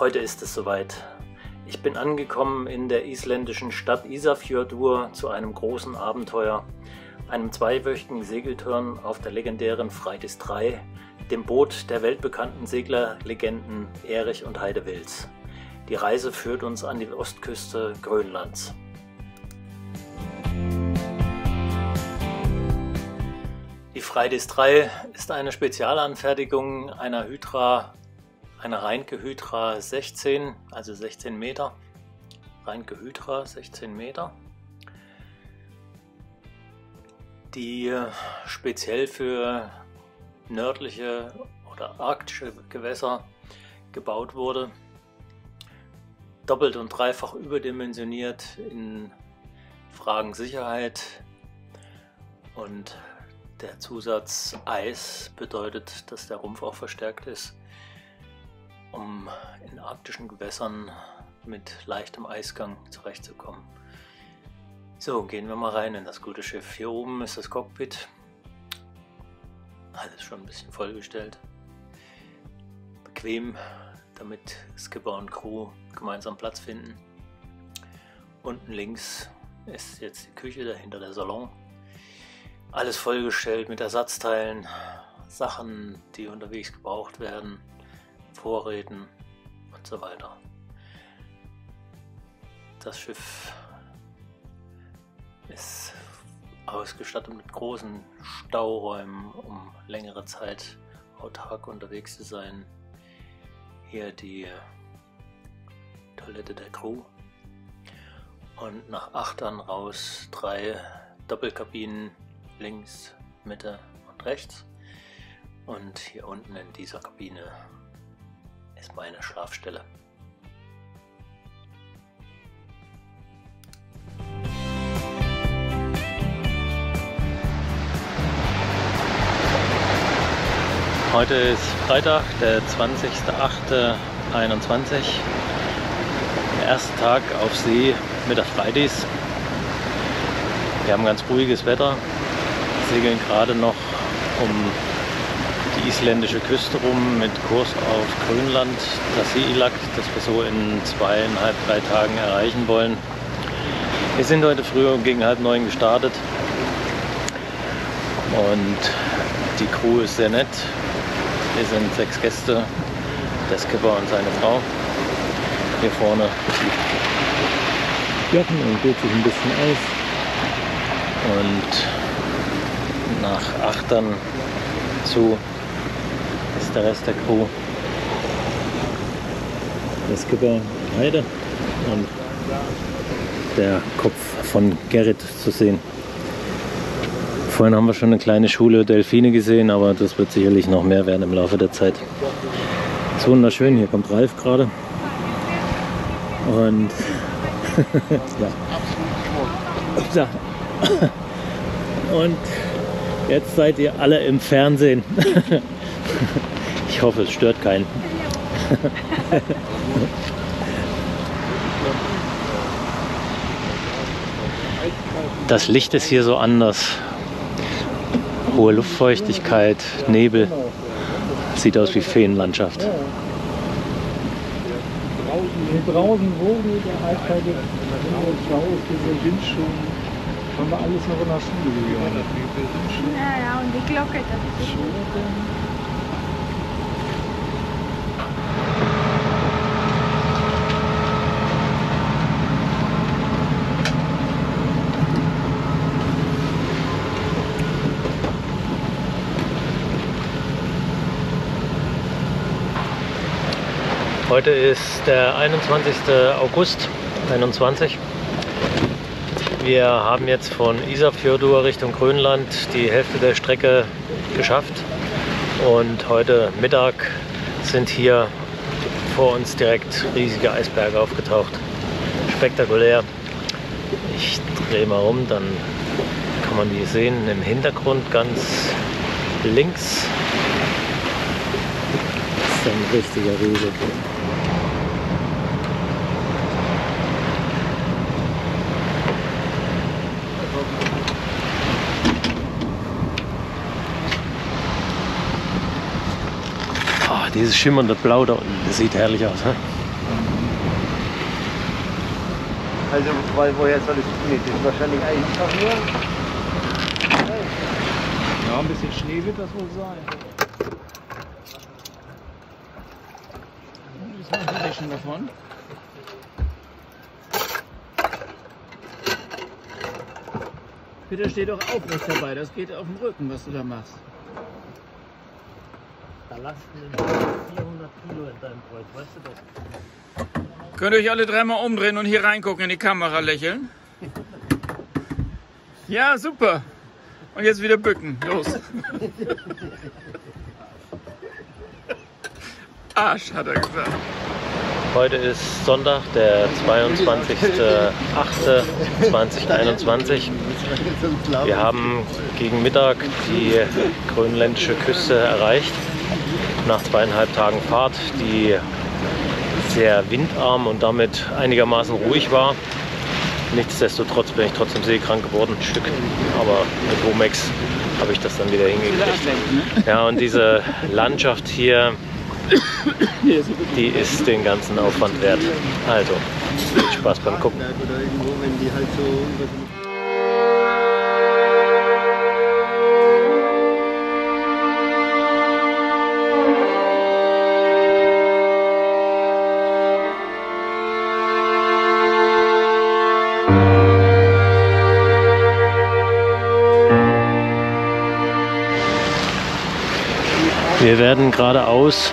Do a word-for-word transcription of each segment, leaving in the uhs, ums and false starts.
Heute ist es soweit. Ich bin angekommen in der isländischen Stadt Isafjördur zu einem großen Abenteuer, einem zweiwöchigen Segeltörn auf der legendären Freydis drei, dem Boot der weltbekannten Seglerlegenden Erich und Heide Wilts. Die Reise führt uns an die Ostküste Grönlands. Die Freydis drei ist eine Spezialanfertigung einer Hydra, einer Reinke Hydra sechzehn, also sechzehn Meter. Reinke Hydra sechzehn Meter. Die speziell für nördliche oder arktische Gewässer gebaut wurde. Doppelt und dreifach überdimensioniert in Fragen Sicherheit, und der Zusatz Eis bedeutet, dass der Rumpf auch verstärkt ist, um in arktischen Gewässern mit leichtem Eisgang zurechtzukommen. So, gehen wir mal rein in das gute Schiff. Hier oben ist das Cockpit, alles schon ein bisschen vollgestellt, bequem, damit Skipper und Crew gemeinsam Platz finden. Unten links ist jetzt die Küche, dahinter der Salon. Alles vollgestellt mit Ersatzteilen, Sachen, die unterwegs gebraucht werden, Vorräten und so weiter. Das Schiff ist ausgestattet mit großen Stauräumen, um längere Zeit autark unterwegs zu sein. Hier die Toilette der Crew und nach Achtern raus drei Doppelkabinen, links, Mitte und rechts, und hier unten in dieser Kabine ist meine Schlafstelle. Heute ist Freitag, der zwanzigste achte einundzwanzig, der erste Tag auf See mit der Freydis. Wir haben ganz ruhiges Wetter, segeln gerade noch um die isländische Küste rum mit Kurs auf Grönland, Tasiilaq, das wir so in zweieinhalb, drei Tagen erreichen wollen. Wir sind heute früh gegen halb neun gestartet und die Crew ist sehr nett. Hier sind sechs Gäste, der Skipper und seine Frau. Hier vorne Jochen und geht sich ein bisschen aus. Und nach Achtern zu ist der Rest der Crew. Der Skipper Heide und der Kopf von Gerrit zu sehen. Vorhin haben wir schon eine kleine Schule Delfine gesehen, aber das wird sicherlich noch mehr werden im Laufe der Zeit. Das ist wunderschön, hier kommt Ralf gerade. Und ja. Und jetzt seid ihr alle im Fernsehen. Ich hoffe, es stört keinen. Das Licht ist hier so anders. Hohe Luftfeuchtigkeit, Nebel, sieht aus wie Feenlandschaft. Die brausen Vogel, der eiskalte Klaus, diese Windschuhen, haben wir alles noch in der Schule gehört. Ja, ja, und die Glocke, das ist heute ist der einundzwanzigste August einundzwanzig. Wir haben jetzt von Isafjördur Richtung Grönland die Hälfte der Strecke geschafft. Und heute Mittag sind hier vor uns direkt riesige Eisberge aufgetaucht. Spektakulär. Ich drehe mal um, dann kann man die sehen. Im Hintergrund ganz links. Das ist ein richtiger Riese. Dieses schimmernde Blau da unten, das sieht herrlich aus. He? Also, weil, woher soll ich das nicht? Das ist wahrscheinlich eigentlich auch nur. Hey. Ja, ein bisschen Schnee wird das wohl sein. Das haben wir schon davon. Bitte steh doch aufrecht dabei, das geht auf dem Rücken, was du da machst. Da lasst du vierhundert Kilo in deinem Kreuz, weißt du das? Könnt ihr euch alle dreimal umdrehen und hier reingucken in die Kamera lächeln? Ja, super. Und jetzt wieder bücken, los. Arsch, hat er gesagt. Heute ist Sonntag, der zweiundzwanzigste achte zweitausendeinundzwanzig. Wir haben gegen Mittag die grönländische Küste erreicht. Nach zweieinhalb Tagen Fahrt, die sehr windarm und damit einigermaßen ruhig war. Nichtsdestotrotz bin ich trotzdem seekrank geworden, ein Stück. Aber mit Omex habe ich das dann wieder hingekriegt. Ja, und diese Landschaft hier, die ist den ganzen Aufwand wert. Also, viel Spaß beim Gucken. Wir werden geradeaus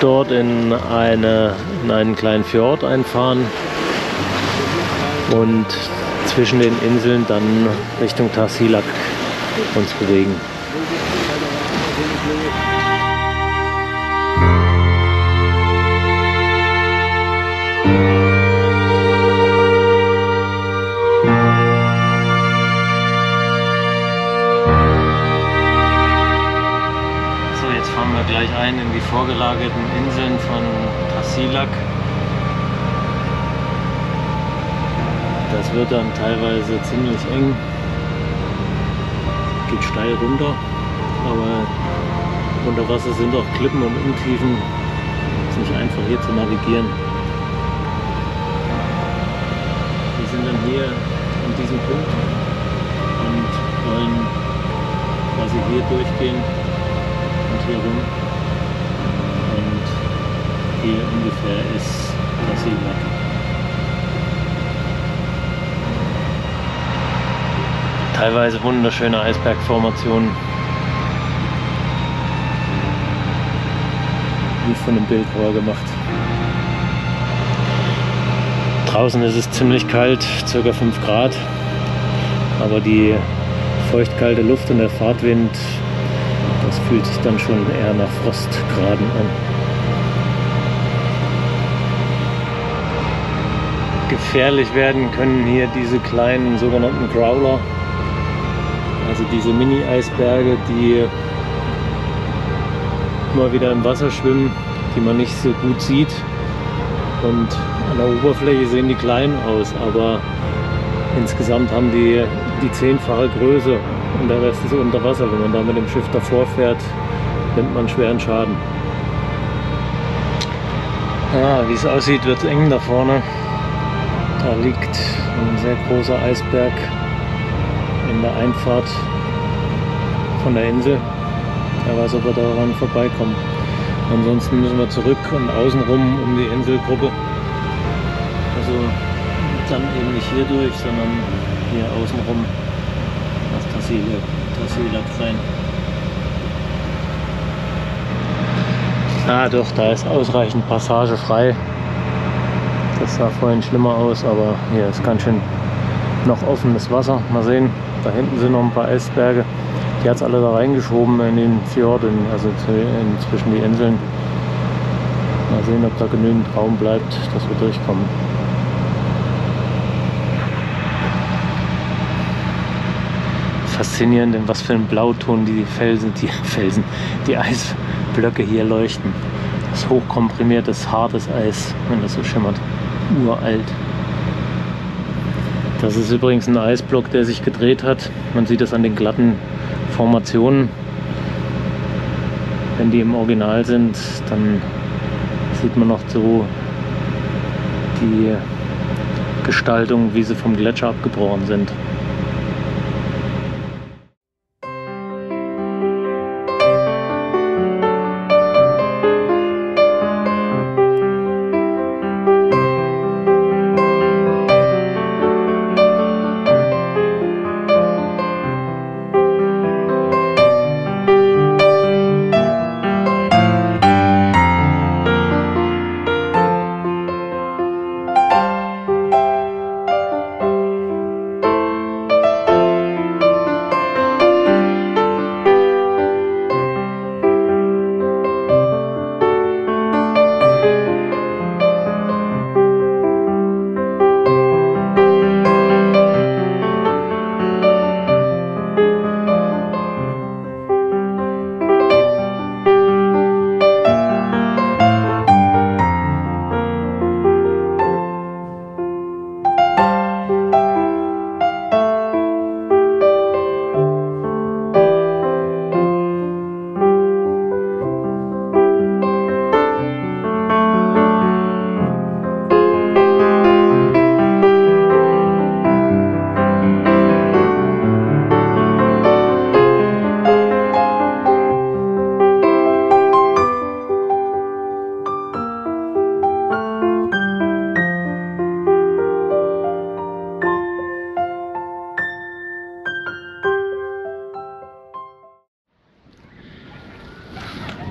dort in, eine, in einen kleinen Fjord einfahren und zwischen den Inseln dann Richtung Tasiilaq uns bewegen. Gleich ein in die vorgelagerten Inseln von Tasiilaq. Das wird dann teilweise ziemlich eng. Geht steil runter, aber unter Wasser sind auch Klippen und Untiefen. Ist nicht einfach hier zu navigieren. Wir sind dann hier an diesem Punkt und wollen quasi hier durchgehen. Hier rum. Und hier ungefähr ist Tasiilaq. Teilweise wunderschöne Eisbergformationen. Wie von einem Bildrohr gemacht. Draußen ist es ziemlich kalt, ca. fünf Grad. Aber die feuchtkalte Luft und der Fahrtwind, das fühlt sich dann schon eher nach Frostgraden an. Gefährlich werden können hier diese kleinen sogenannten Growler, also diese Mini-Eisberge, die immer wieder im Wasser schwimmen, die man nicht so gut sieht. Und an der Oberfläche sehen die klein aus, aber insgesamt haben die die zehnfache Größe. Und der Rest ist unter Wasser. Wenn man da mit dem Schiff davor fährt, nimmt man schweren Schaden. Ah, wie es aussieht, wird es eng da vorne. Da liegt ein sehr großer Eisberg in der Einfahrt von der Insel. Wer weiß, ob wir daran vorbeikommen. Ansonsten müssen wir zurück und außenrum um die Inselgruppe. Also dann eben nicht hier durch, sondern hier außenrum. Tasiilaq sein. Ah doch, da ist ausreichend Passage frei. Das sah vorhin schlimmer aus, aber hier ist ganz schön noch offenes Wasser. Mal sehen, da hinten sind noch ein paar Eisberge. Die hat es alle da reingeschoben in den Fjord, also zwischen die Inseln. Mal sehen, ob da genügend Raum bleibt, dass wir durchkommen. Faszinierend, in was für ein Blauton die Felsen, die Felsen, die Eisblöcke hier leuchten. Das hochkomprimiertes, hartes Eis, wenn das so schimmert. Uralt. Das ist übrigens ein Eisblock, der sich gedreht hat. Man sieht das an den glatten Formationen. Wenn die im Original sind, dann sieht man noch so die Weggestaltung, wie sie vom Gletscher abgebrochen sind.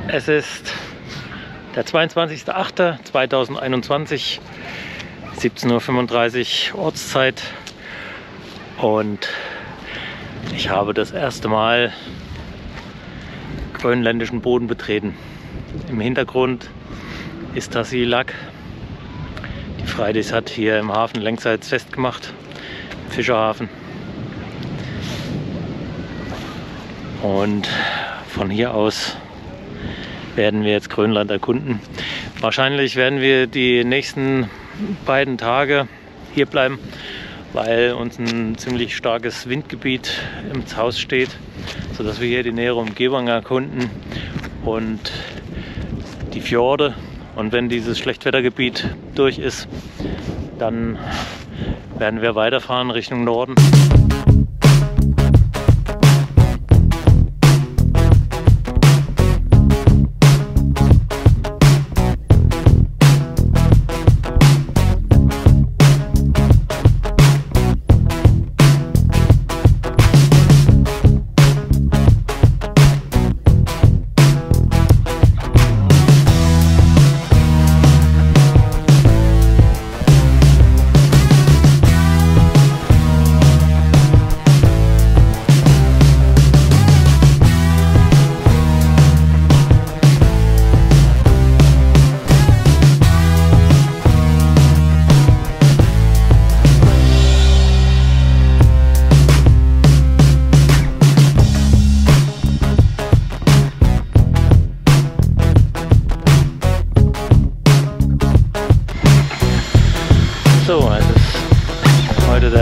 Es ist der zweiundzwanzigste achte zweitausendeinundzwanzig, siebzehn Uhr fünfunddreißig Ortszeit, und ich habe das erste Mal grönländischen Boden betreten. Im Hintergrund ist Tasiilaq. Die Freydis hat hier im Hafen längsseits festgemacht, im Fischerhafen. Und von hier aus werden wir jetzt Grönland erkunden. Wahrscheinlich werden wir die nächsten beiden Tage hier bleiben, weil uns ein ziemlich starkes Windgebiet im Haus steht, sodass wir hier die nähere Umgebung erkunden und die Fjorde. Und wenn dieses Schlechtwettergebiet durch ist, dann werden wir weiterfahren Richtung Norden.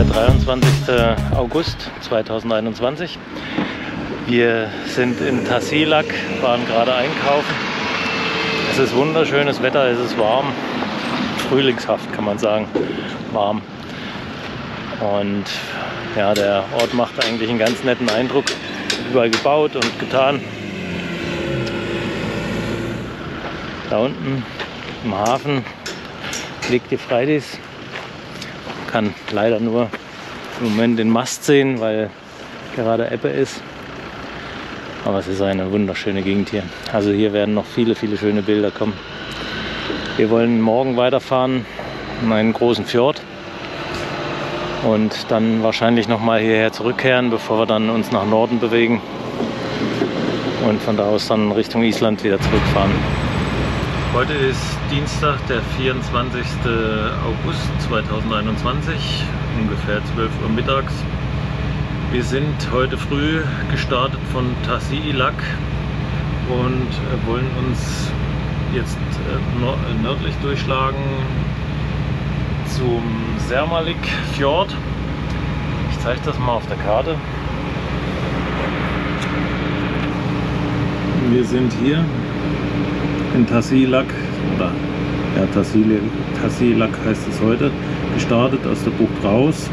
dreiundzwanzigste August zweitausendeinundzwanzig. Wir sind in Tasiilaq, waren gerade einkaufen. Es ist wunderschönes Wetter, es ist warm. Frühlingshaft kann man sagen, warm. Und ja, der Ort macht eigentlich einen ganz netten Eindruck. Überall gebaut und getan. Da unten im Hafen liegt die Freydis. Man kann leider nur im Moment den Mast sehen, weil gerade Ebbe ist. Aber es ist eine wunderschöne Gegend hier. Also hier werden noch viele, viele schöne Bilder kommen. Wir wollen morgen weiterfahren in einen großen Fjord und dann wahrscheinlich nochmal hierher zurückkehren, bevor wir dann uns nach Norden bewegen und von da aus dann Richtung Island wieder zurückfahren. Heute ist Dienstag, der vierundzwanzigste August zweitausendeinundzwanzig, ungefähr zwölf Uhr mittags. Wir sind heute früh gestartet von Tasiilaq und wollen uns jetzt nördlich durchschlagen zum Sermilik Fjord. Ich zeige das mal auf der Karte. Wir sind hier in Tasiilaq, oder ja, Tasiilaq heißt es heute, gestartet, aus der Bucht raus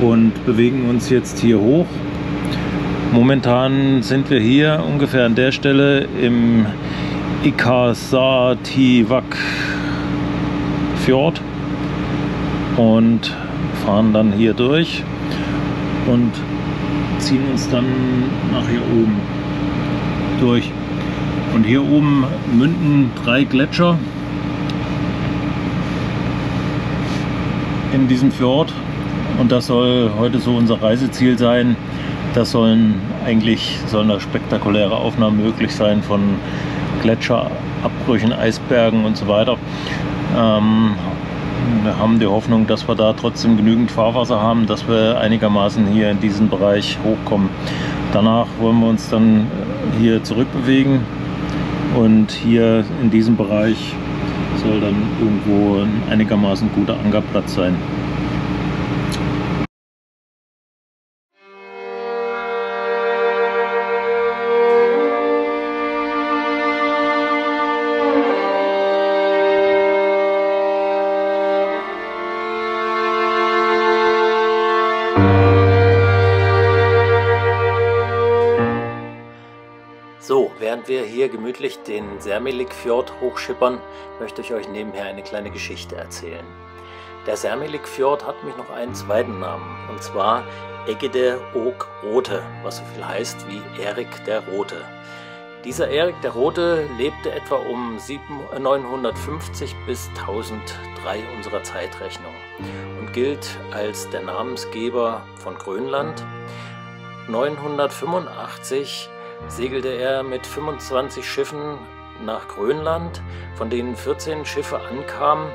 und bewegen uns jetzt hier hoch. Momentan sind wir hier ungefähr an der Stelle im Isafjördur Fjord und fahren dann hier durch und ziehen uns dann nach hier oben durch. Und hier oben münden drei Gletscher in diesem Fjord und das soll heute so unser Reiseziel sein. Das sollen eigentlich sollen da spektakuläre Aufnahmen möglich sein von Gletscherabbrüchen, Eisbergen und so weiter. Ähm, wir haben die Hoffnung, dass wir da trotzdem genügend Fahrwasser haben, dass wir einigermaßen hier in diesen Bereich hochkommen. Danach wollen wir uns dann hier zurückbewegen und hier in diesem Bereich soll dann irgendwo ein einigermaßen guter Ankerplatz sein. Während wir hier gemütlich den Sermilik Fjord hochschippern, möchte ich euch nebenher eine kleine Geschichte erzählen. Der Sermilik Fjord hat mich noch einen zweiten Namen, und zwar Erik der Rote, was so viel heißt wie Erik der Rote. Dieser Erik der Rote lebte etwa um neunhundertfünfzig bis tausenddrei unserer Zeitrechnung und gilt als der Namensgeber von Grönland. neunhundertfünfundachtzig segelte er mit fünfundzwanzig Schiffen nach Grönland, von denen vierzehn Schiffe ankamen,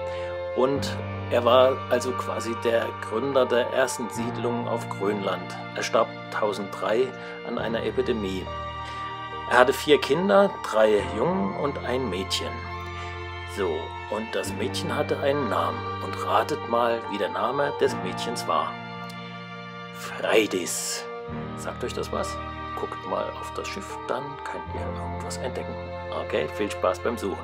und er war also quasi der Gründer der ersten Siedlung auf Grönland. Er starb tausenddrei an einer Epidemie. Er hatte vier Kinder, drei Jungen und ein Mädchen. So, und das Mädchen hatte einen Namen, und ratet mal, wie der Name des Mädchens war. Freydis. Sagt euch das was? Guckt mal auf das Schiff, dann könnt ihr irgendwas entdecken. Okay, viel Spaß beim Suchen.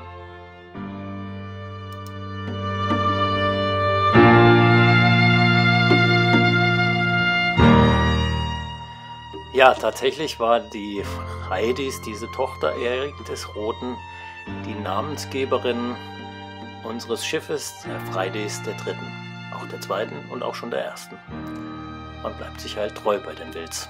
Ja, tatsächlich war die Freydis, diese Tochter Erik des Roten, die Namensgeberin unseres Schiffes, der Freydis der Dritten, auch der Zweiten und auch schon der Ersten. Man bleibt sich halt treu bei den Wilts.